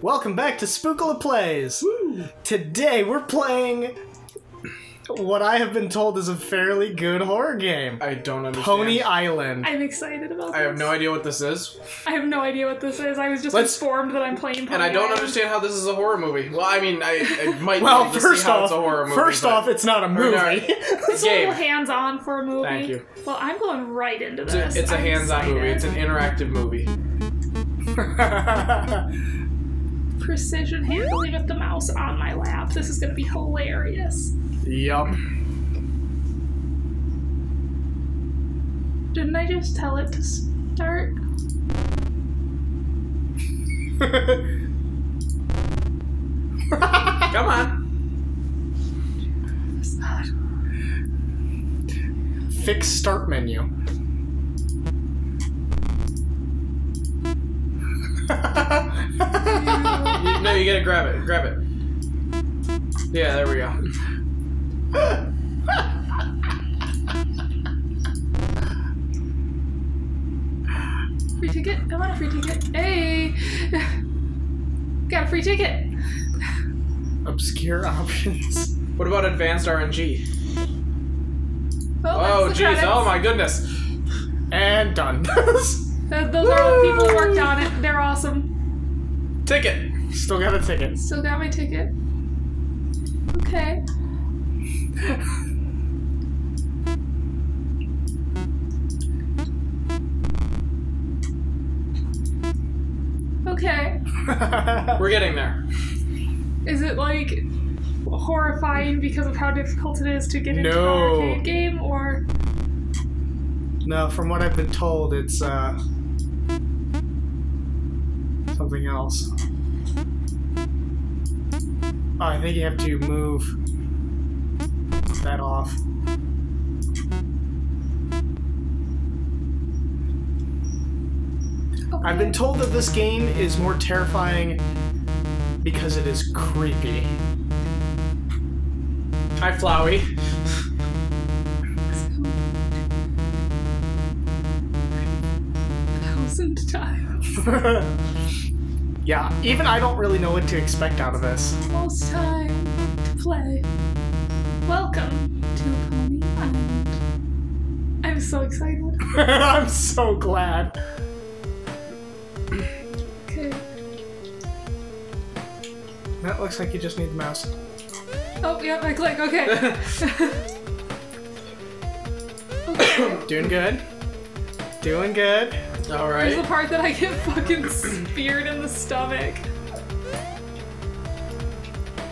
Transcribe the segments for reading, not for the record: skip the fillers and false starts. Welcome back to Spookla Plays! Woo. Today we're playing what I have been told is a fairly good horror game. I don't understand. Pony Island. I'm excited about this. I have no idea what this is. I have no idea what this is. I was just informed that I'm playing Pony Island. And I don't understand how this is a horror movie. Well, I mean, I might well, need to see how it's a horror movie. First off, it's not a movie. No, it's a little hands-on for a movie. Thank you. Well, I'm going right into this. It's a hands-on movie. It's an interactive movie. Precision handling with the mouse on my lap. This is going to be hilarious. Yup. Didn't I just tell it to start? Come on. Fix start menu. No, you gotta grab it. Grab it. Yeah, there we go. Free ticket. Come on, free ticket. Hey! Got a free ticket. Obscure options. What about advanced RNG? Oh, jeez. Oh, my goodness. And done. Those Woo! Are all the people who worked on it. They're awesome. Ticket. Still got a ticket. Still got my ticket. Okay. Okay. We're getting there. Is it like horrifying because of how difficult it is to get into an arcade game, or? No, from what I've been told, it's something else. Oh, I think you have to move that off. Okay. I've been told that this game is more terrifying because it is creepy. Hi, Flowey. Thousand times. Yeah, even I don't really know what to expect out of this. Almost time to play. Welcome to Pony Island. I'm so excited. I'm so glad. Okay. That looks like you just need the mouse. Oh, yeah, I click. Okay. Okay. Doing good. Doing good. All right. There's the part that I get fucking speared in the stomach.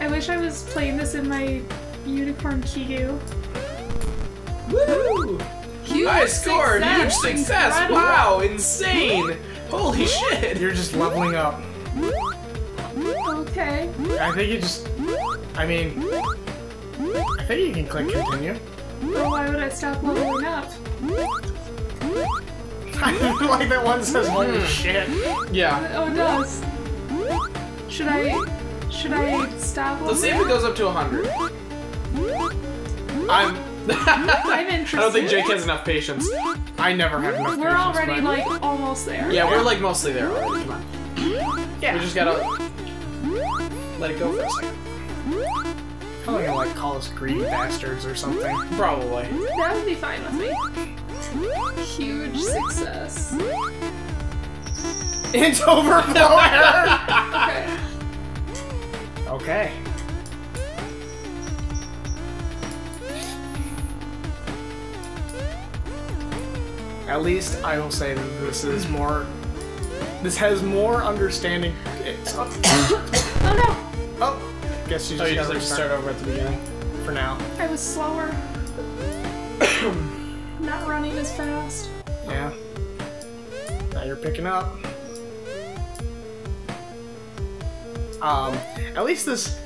I wish I was playing this in my unicorn Kigu. Woo! Huge I scored! Success. Huge success! Incredible. Wow! Insane! Holy shit! You're just leveling up. Okay. I think you just... I mean... I think you can click continue. Well, why would I stop leveling up? I like that one says holy shit. Yeah. Oh, it does. Should I stop? Let's see if it goes up to 100. I'm interested. I don't think Jake has enough patience. I never have enough patience. We're already like almost there. Yeah, we're like mostly there already. Come on. Yeah. We just gotta let it go for a second. I'm gonna like call us greedy bastards or something. Probably. That would be fine with me. Huge success. It's overflowing! Okay. Okay. At least I will say that this is more... This has more understanding... Oh no! Oh! Guess you just gotta start over at the beginning. For now. I was slower. Not running as fast. Yeah. Now you're picking up. At least this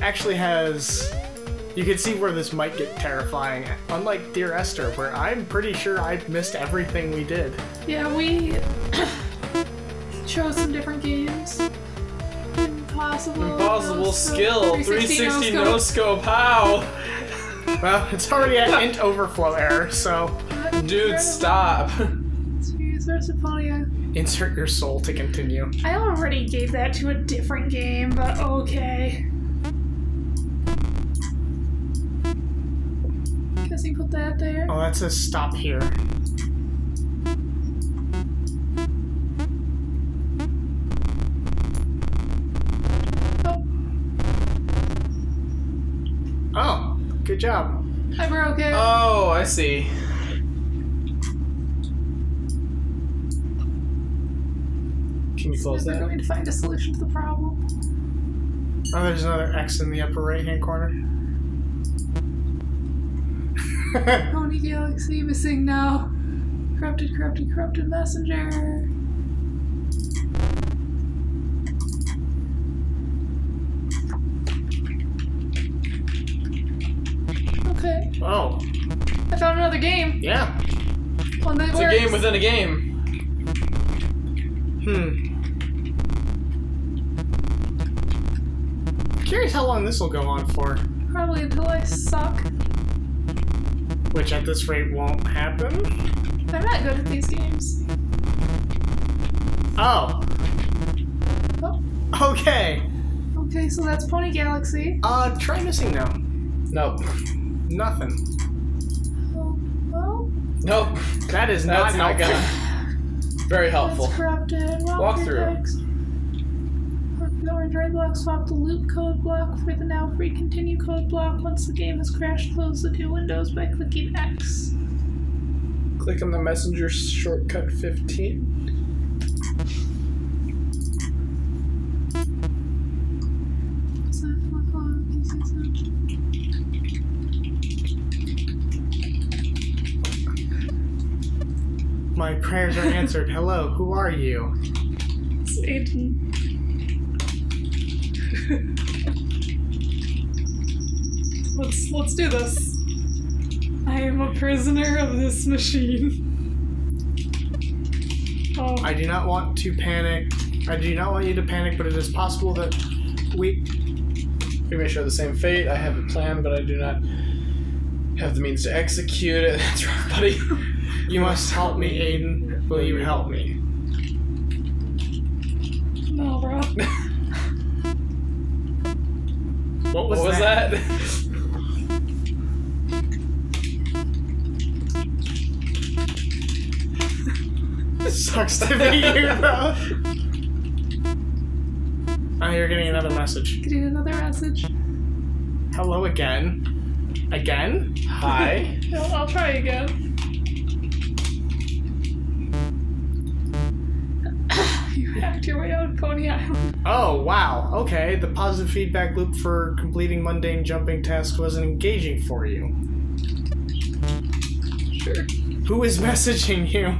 actually has... You can see where this might get terrifying. Unlike Dear Esther, where I'm pretty sure I've missed everything we did. Yeah, we chose some different games. Impossible skill. 360 no-scope. How? Well, it's already an int overflow error, so... Dude, stop. It's a Pony Island. Insert your soul to continue. I already gave that to a different game, but okay. Guess he put that there. Oh, that says stop here. Oh, good job. I broke it. Oh, I see. Can you close that? We're going to find a solution to the problem. Oh, there's another X in the upper right-hand corner. Pony Galaxy missing now. Corrupted, corrupted, corrupted messenger. Okay. Oh. I found another game. Yeah. One that works. It's a game within a game. Hmm. Curious how long this will go on for. Probably until I suck. Which at this rate won't happen. I'm not good at these games. Oh. Oh. Okay. Okay, so that's Pony Galaxy. Try missing now. Nope. Nothing. Oh. Oh. Nope. That is not helpful. Very helpful. That's corrupted. Walk through. The orange red block, swap the loop code block for the now free continue code block. Once the game has crashed, close the two windows by clicking X. Click on the messenger shortcut 15. My prayers are answered. Hello, who are you? Satan. Let's do this. I am a prisoner of this machine. Oh. I do not want to panic. I do not want you to panic, but it is possible that we may share the same fate. I have a plan, but I do not have the means to execute it. That's right, buddy. You must help me, Aiden. Will you help me? No, bro. What was that? Sucks to be here, bro. Oh, you're getting another message. Getting another message. Hello again. Again? Hi. I'll try again. You hacked your way out of Pony Island. Oh, wow. Okay, the positive feedback loop for completing mundane jumping tasks wasn't engaging for you. Sure. Who is messaging you?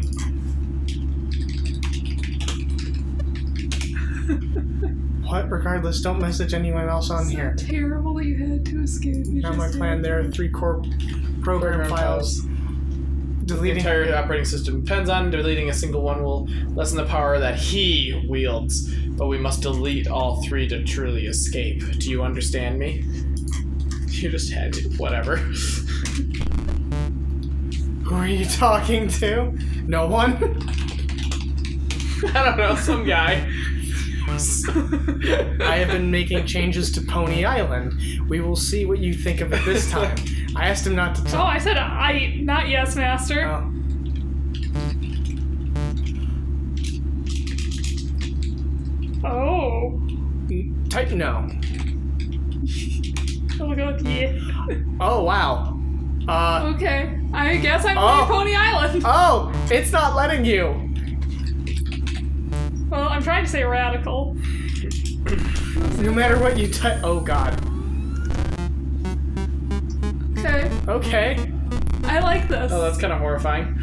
What? Regardless, don't message anyone else on here. It's so terrible you had to escape. Now my plan, there are 3 core program files. Deleting the entire operating system depends on deleting a single one will lessen the power that he wields, but we must delete all 3 to truly escape. Do you understand me? You just had to, whatever. Who are you talking to? No one? I don't know, some guy. I have been making changes to Pony Island. We will see what you think of it this time. I asked him not to talk. Oh, I said I, not yes, master. Oh. Oh. Type no. Oh my god, yeah. Oh, wow. Okay, I guess I'm playing Pony Island. Oh, it's not letting you. Well, I'm trying to say radical. No matter what you type. Oh god. Okay. Okay. I like this. Oh, that's kind of horrifying.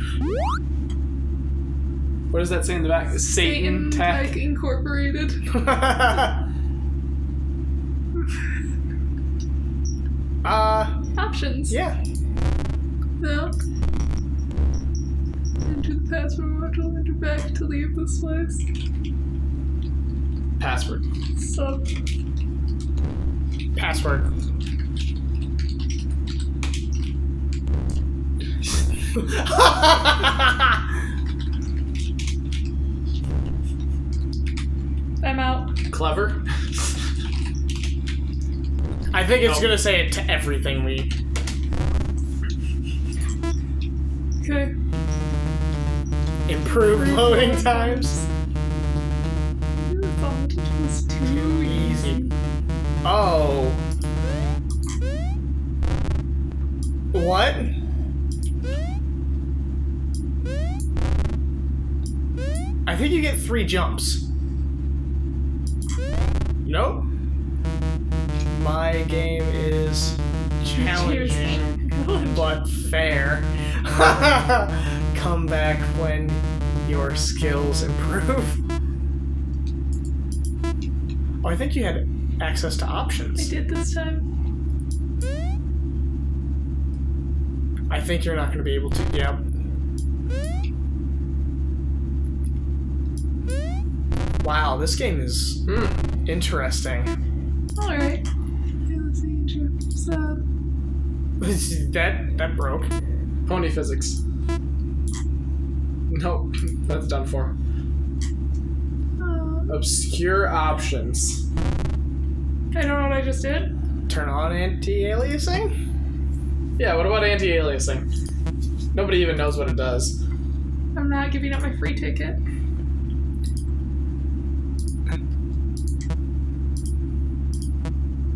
What does that say in the back? Satan Tech Incorporated. Options. Yeah. No. Enter the password, mortal, enter back to leave this place. Password. Sub. Password. I'm out. Clever. I think it's gonna say it to everything we... Okay. Improve loading times. The voltage was too easy. Oh. What? I think you get 3 jumps. Nope. My game is challenging, but fair. Come back when your skills improve. Oh, I think you had access to options. I did this time. I think you're not going to be able to. Yeah. Wow, this game is interesting. All right. That broke. Pony physics. Nope, that's done for. Obscure options. I don't know what I just did. Turn on anti-aliasing? Yeah, what about anti-aliasing? Nobody even knows what it does. I'm not giving up my free ticket.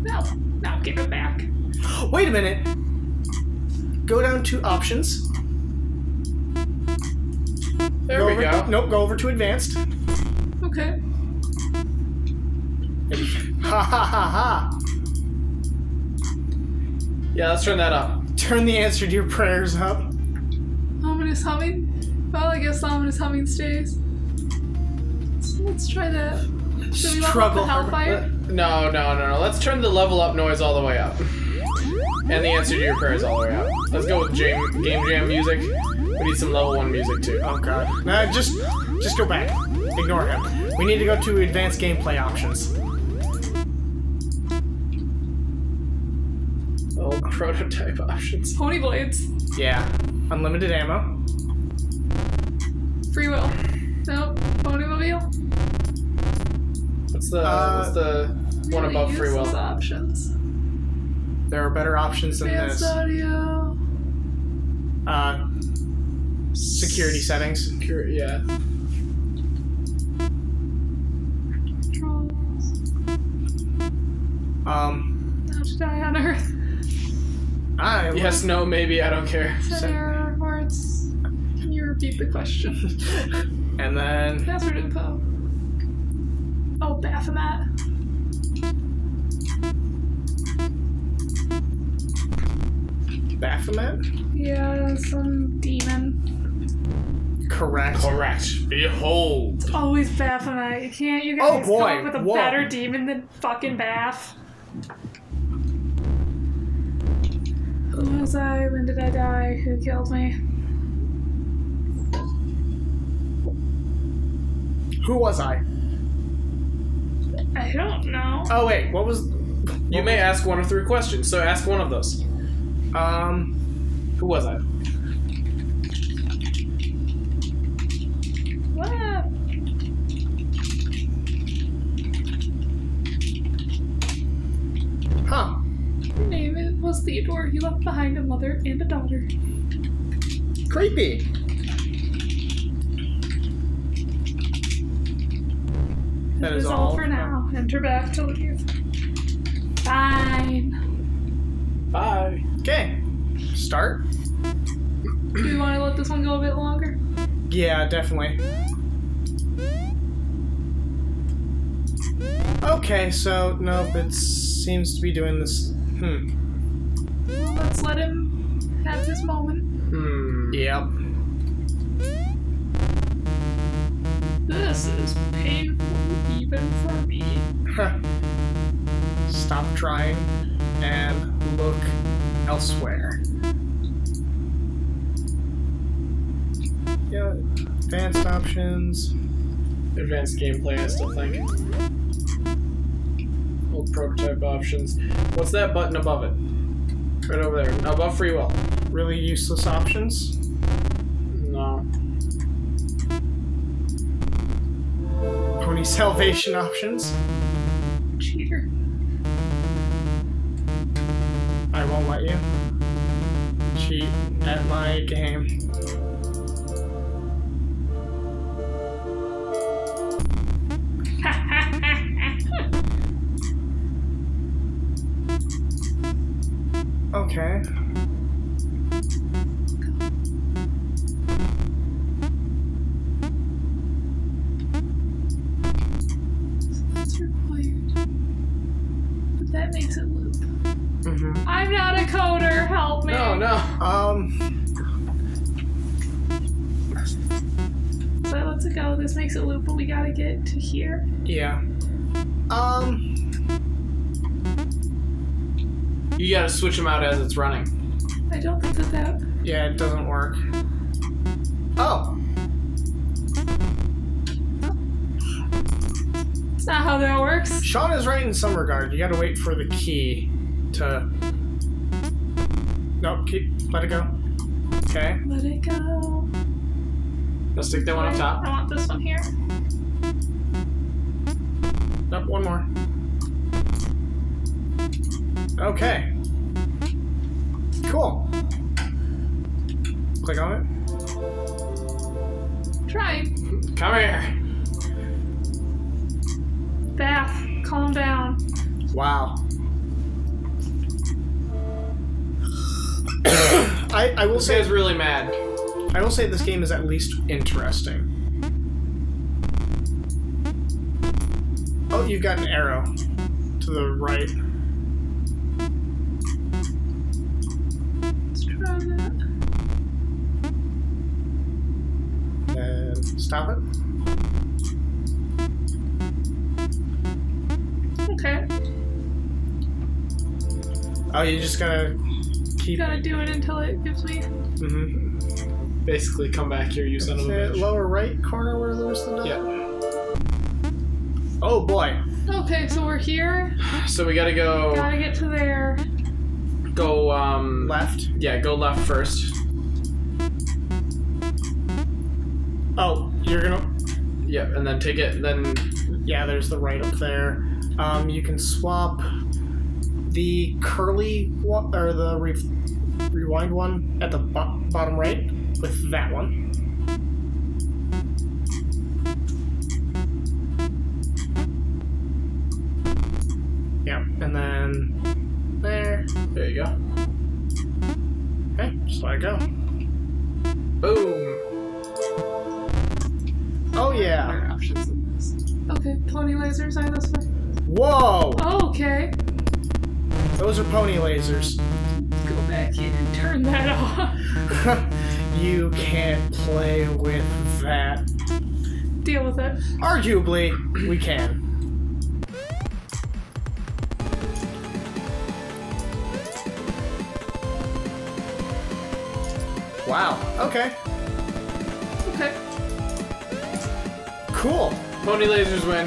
No, give it back. Wait a minute. Go down to options. There we go. Nope, go over to advanced. Okay. Ha ha ha ha. Yeah, let's turn that up. Turn the answer to your prayers up. Ominous humming? Well, I guess ominous humming stays. So let's try that. Should we level up the Hellfire? No. Let's turn the level up noise all the way up. And the answer to your prayer is all the way up. Let's go with game jam music. We need some level 1 music too. Oh god. Nah, just go back. Ignore him. We need to go to advanced gameplay options. Old prototype options. Pony blades. Yeah. Unlimited ammo. Free will. Nope. Ponymobile. What's the one above free will? Options. There are better options than this. Audio. Security settings. Yeah. Controls. How to die on Earth. Yes, no, maybe, I don't care. Error words. Can you repeat the question? And then. Password info. Oh, Baphomet. Baphomet? Yeah, some demon. Correct. Behold. It's always Baphomet. You can't, you guys go up with a better demon than fucking Baph. Who was I? When did I die? Who killed me? Who was I? I don't know. Oh wait, what was... You may ask one of 3 questions, so ask one of those. Who was I? What? Huh. Her name was Theodore. He left behind a mother and a daughter. Creepy. That is all for now. Enter back to leave. Fine. Bye. Okay. Start. Do we want to let this one go a bit longer? Yeah, definitely. Okay, so, nope, it seems to be doing this. Well, let's let him have his moment. Yep. This is painful even for me. Stop trying and look elsewhere. Yeah, advanced options. Advanced gameplay, I still think. Old prototype options. What's that button above it? Right over there. Above free will. Really useless options? No. any salvation options. Cheater. I won't let you cheat at my game. Okay. So that's required. But that makes it loop. Mm-hmm. I'm not a coder, help me. No, no. So let's go. This makes it loop, but we gotta get to here. Yeah. You gotta switch them out as it's running. I don't think that. Yeah, it doesn't work. Oh! That's not how that works. Sean is right in some regard. You gotta wait for the key to. Nope, let it go. Okay. Let it go. Let's stick that one up top. I want this one here. Nope, one more. Okay. Cool. Click on it. Try. Come here. Bath, calm down. Wow. I will say it's really mad. I will say this game is at least interesting. Oh, you've got an arrow to the right. Stop it. Okay. Oh, you just gotta keep. Gotta do it until it gives me. Mm-hmm. Basically, come back here, you son of a bitch. Lower right corner where there's the. Yeah. Oh boy. Okay, so we're here. So we gotta go. Gotta get to there. Go left. Yeah, go left first. Oh, you're gonna. Yeah, and then take it. Then yeah, there's the right up there. You can swap the curly or the rewind one at the bottom right with that one. Yeah, and then there. There you go. Okay, just let it go. Boom. Oh yeah. Okay, pony lasers are this way. Whoa! Oh, okay. Those are pony lasers. Go back in and turn that off. You can't play with that. Deal with it. Arguably, we can. Wow. Okay. Okay. Cool. Pony lasers win.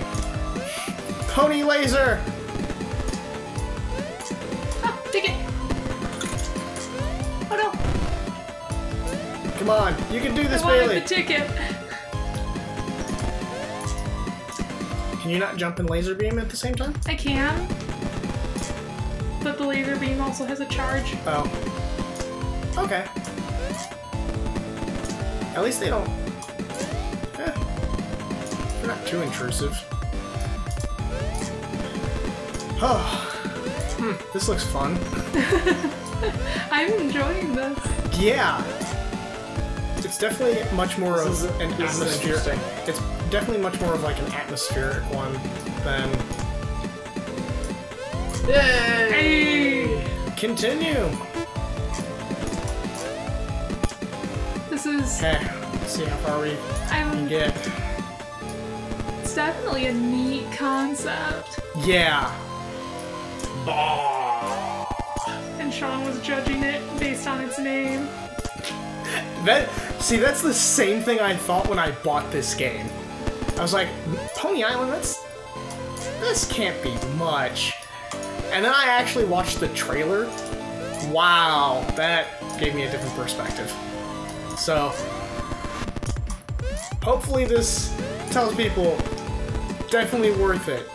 Pony laser! Ah, take it! Oh no! Come on, you can do this, Bailey! I wanted the ticket! Can you not jump and laser beam at the same time? I can. But the laser beam also has a charge. Oh. Okay. At least they don't. They're not too intrusive. Oh, this looks fun. I'm enjoying this. Yeah, it's definitely much more of an atmosphere. It's definitely much more of like an atmospheric one than. Yay! Hey! Continue. This is. Hey, let's see how far we can get. It's definitely a neat concept. Yeah. Bah. And Sean was judging it based on its name. That's the same thing I thought when I bought this game. I was like, Pony Island, this can't be much. And then I actually watched the trailer. Wow, that gave me a different perspective. So hopefully this tells people definitely worth it.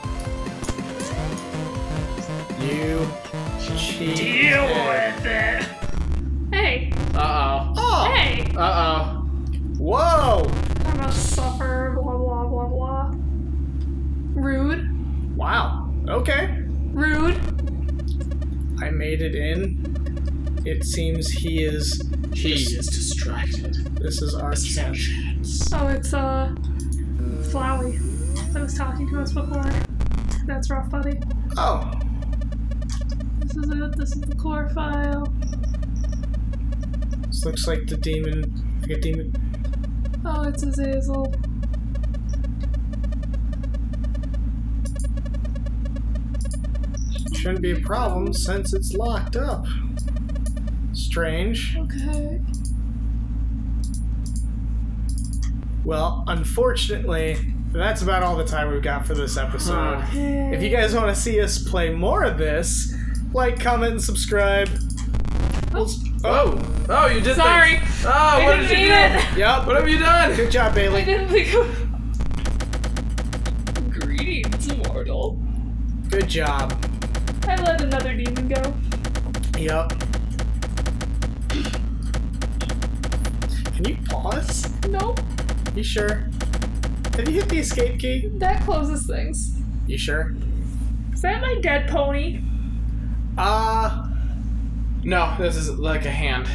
You cheat. Deal with it. Hey. Uh-oh. Oh. Hey. Uh-oh. Whoa. I'm a suffer, blah, blah, blah, blah. Rude. Wow. Okay. Rude. I made it in. It seems he is... He is distracted. This is our chance. Oh, it's, Flowey that was talking to us before. That's rough, buddy. Oh. This is it. This is the core file. This looks like the demon. Like a demon. Oh, it's Azazel. Shouldn't be a problem since it's locked up. Strange. Okay. Well, unfortunately, that's about all the time we've got for this episode. Okay. If you guys want to see us play more of this, like, comment, and subscribe. Oh. Oh. Oh, you did sorry. Things. Oh, I what did you do? It. Yep. What have you done? Good job, Bailey. I didn't think of... Greetings, mortal. Good job. I let another demon go. Yep. Can you pause? Nope. You sure? Have you hit the escape key? That closes things. You sure? Is that my dead pony? No, this is like a hand.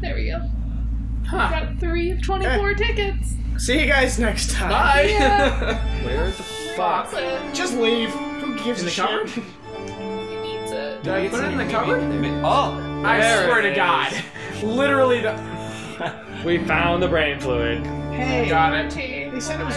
There we go. Huh. We got 3 of 24 tickets. See you guys next time. Bye! Yeah. Where the fuck? Just leave. Who gives a shit? He needs it. Did I put it in the cupboard? Oh! I swear to God. Literally the... We found the brain fluid. Hey, got it. They said it was